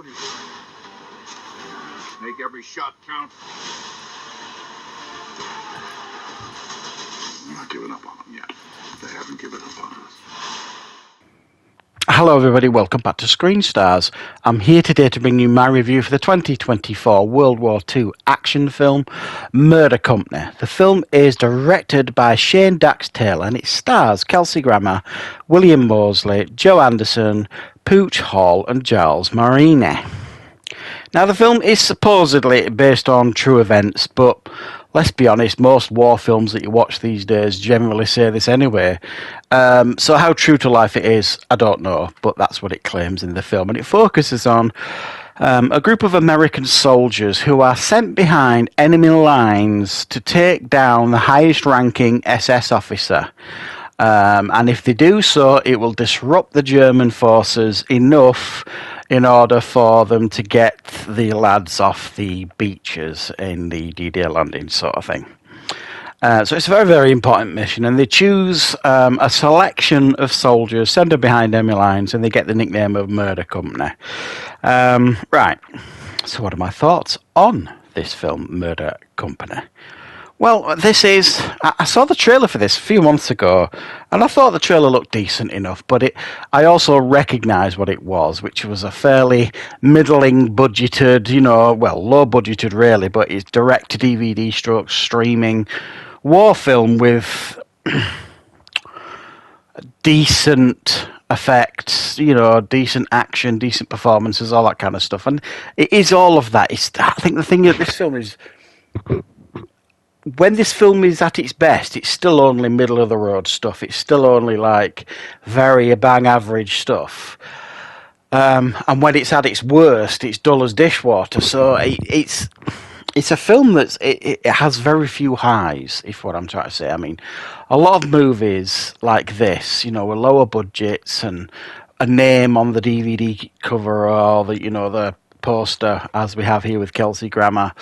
orders. Make every shot count. I'm not giving up on them yet. They haven't given up on us. Hello everybody, welcome back to Screen Stars. I'm here today to bring you my review for the 2024 World War II action film, Murder Company. The film is directed by Shane Dax Taylor and it stars Kelsey Grammer, William Mosley, Joe Anderson, Pooch Hall and Gilles Marini. Now the film is supposedly based on true events, but let's be honest, most war films that you watch these days generally say this anyway. So how true to life it is, I don't know, but that's what it claims in the film. And it focuses on a group of American soldiers who are sent behind enemy lines to take down the highest-ranking SS officer. And if they do so, it will disrupt the German forces enough in order for them to get the lads off the beaches in the D-Day landing sort of thing. So it's a very, very important mission, and they choose a selection of soldiers, send them behind enemy lines, and they get the nickname of Murder Company. Right, so what are my thoughts on this film, Murder Company? Well, this is... I saw the trailer for this a few months ago, and I thought the trailer looked decent enough, but I also recognised what it was, which was a fairly middling budgeted, you know, well, low budgeted really, but it's direct-to-DVD stroke streaming war film with decent effects, you know, decent action, decent performances, all that kind of stuff. And it is all of that. I think the thing that this film is... when this film is at its best, it's still only middle-of-the-road stuff. It's still only, like, very bang-average stuff. And when it's at its worst, it's dull as dishwater. So it's a film that's... It has very few highs, if what I'm trying to say. I mean, a lot of movies like this, you know, with lower budgets and a name on the DVD cover or, the, you know, the poster, as we have here with Kelsey Grammer...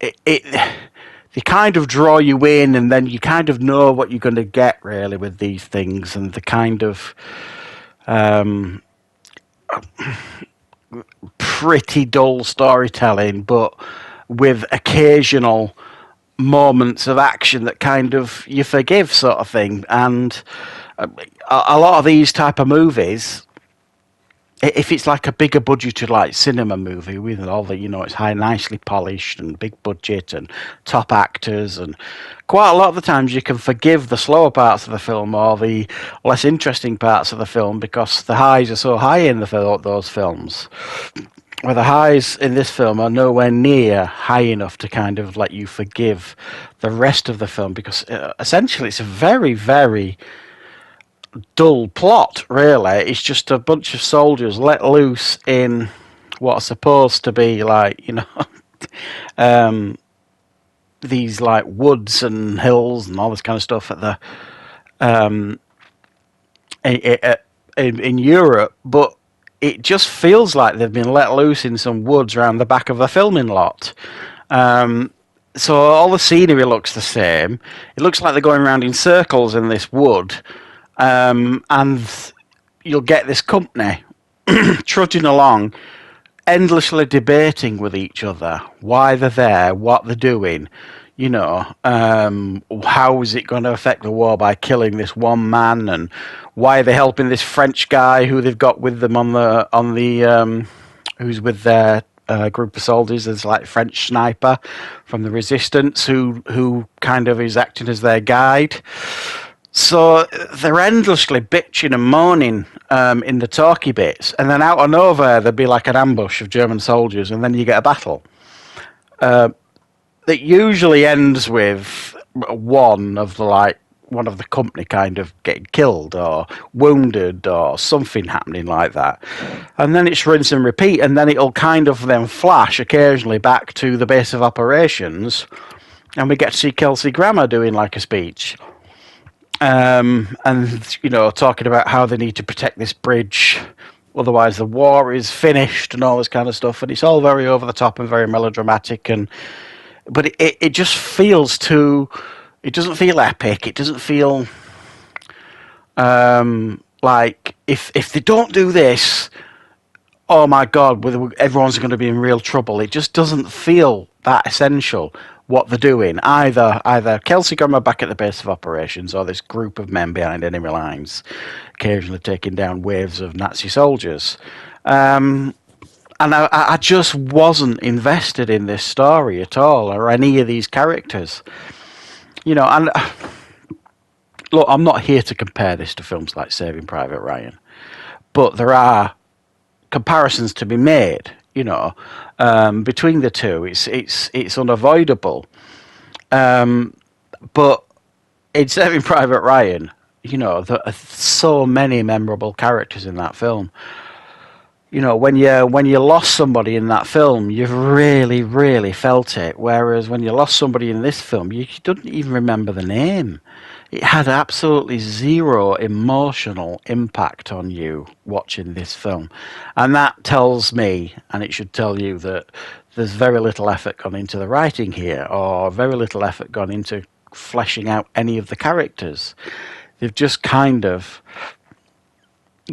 they kind of draw you in, and then you kind of know what you're going to get really with these things, and the kind of pretty dull storytelling, but with occasional moments of action that kind of you forgive, sort of thing. And a lot of these type of movies, if it's like a bigger budgeted like cinema movie with all the, you know, it's high, nicely polished and big budget and top actors, and quite a lot of the times you can forgive the slower parts of the film or the less interesting parts of the film because the highs are so high in those films. Where the highs in this film are nowhere near high enough to kind of let you forgive the rest of the film because essentially it's a very, very... dull plot, really. It's just a bunch of soldiers let loose in what are supposed to be, like, you know, these, like, woods and hills and all this kind of stuff at the in Europe, but it just feels like they've been let loose in some woods around the back of the filming lot. So all the scenery looks the same. It looks like they're going around in circles in this wood. And you'll get this company trudging along, endlessly debating with each other why they're there, what they're doing, you know, how is it going to affect the war by killing this one man, and why are they helping this French guy who they've got with them who's with their group of soldiers. There's like French sniper from the resistance who kind of is acting as their guide. So they're endlessly bitching and moaning in the talky bits, and then out of nowhere there'd be like an ambush of German soldiers, and then you get a battle that usually ends with one of the company kind of getting killed or wounded or something happening like that, and then it's rinse and repeat, and then it'll kind of then flash occasionally back to the base of operations, and we get to see Kelsey Grammer doing like a speech. And, you know, talking about how they need to protect this bridge, otherwise the war is finished and all this kind of stuff. And it's all very over the top and very melodramatic. But it just feels too... It doesn't feel epic. It doesn't feel like if they don't do this, oh my God, everyone's going to be in real trouble. It just doesn't feel that essential what they're doing. Either Kelsey Grammer back at the base of operations, or this group of men behind enemy lines, occasionally taking down waves of Nazi soldiers. And I just wasn't invested in this story at all, or any of these characters. You know, and look, I'm not here to compare this to films like Saving Private Ryan, but there are comparisons to be made, you know, between the two. It's unavoidable. But in Saving Private Ryan, you know, there are so many memorable characters in that film. You know, when you lost somebody in that film, you've really, really felt it. Whereas when you lost somebody in this film, you don't even remember the name. It had absolutely zero emotional impact on you watching this film. And that tells me, and it should tell you, that there's very little effort gone into the writing here, or very little effort gone into fleshing out any of the characters. They've just kind of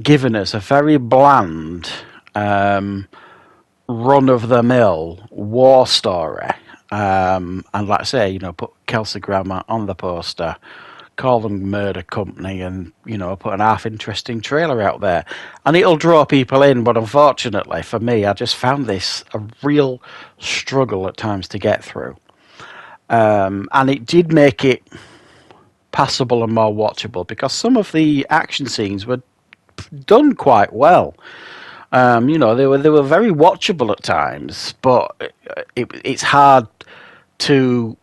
given us a very bland, run-of-the-mill war story, and like I say, you know, put Kelsey Grammer on the poster, call them Murder Company, and, you know, put an half-interesting trailer out there, and it'll draw people in. But unfortunately for me, I just found this a real struggle at times to get through, and it did make it passable and more watchable, because some of the action scenes were done quite well. You know, they were very watchable at times, but it's hard to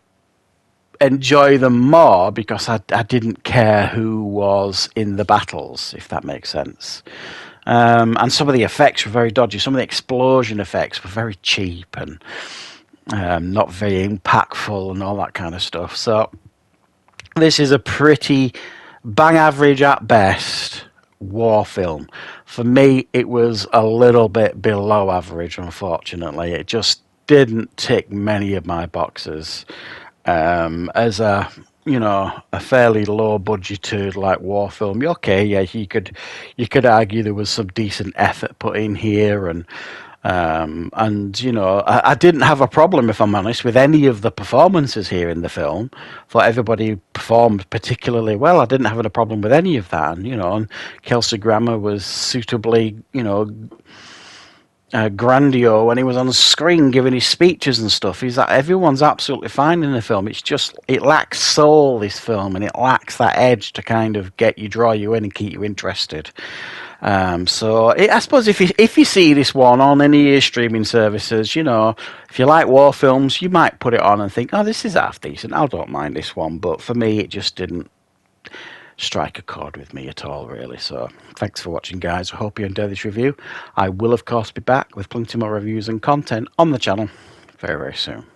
enjoy them more because I didn't care who was in the battles, if that makes sense. And some of the effects were very dodgy. Some of the explosion effects were very cheap and not very impactful and all that kind of stuff. So this is a pretty bang average at best war film. For me, it was a little bit below average, unfortunately. It just didn't tick many of my boxes. As a, you know, a fairly low budgeted like war film, okay, yeah, you could argue there was some decent effort put in here, and you know, I didn't have a problem, if I'm honest, with any of the performances here in the film. I thought everybody performed particularly well. I didn't have a problem with any of that. And, you know, and Kelsey Grammer was suitably, you know, grandiose when he was on screen giving his speeches and stuff. He's like, everyone's absolutely fine in the film. It's just, it lacks soul, this film, and it lacks that edge to kind of get you, draw you in and keep you interested. So I suppose if you see this one on any of your streaming services, you know, if you like war films, you might put it on and think, oh, this is half decent, I don't mind this one. But for me, it just didn't strike a chord with me at all, really. So thanks for watching, guys. I hope you enjoyed this review. I will, of course, be back with plenty more reviews and content on the channel very, very soon.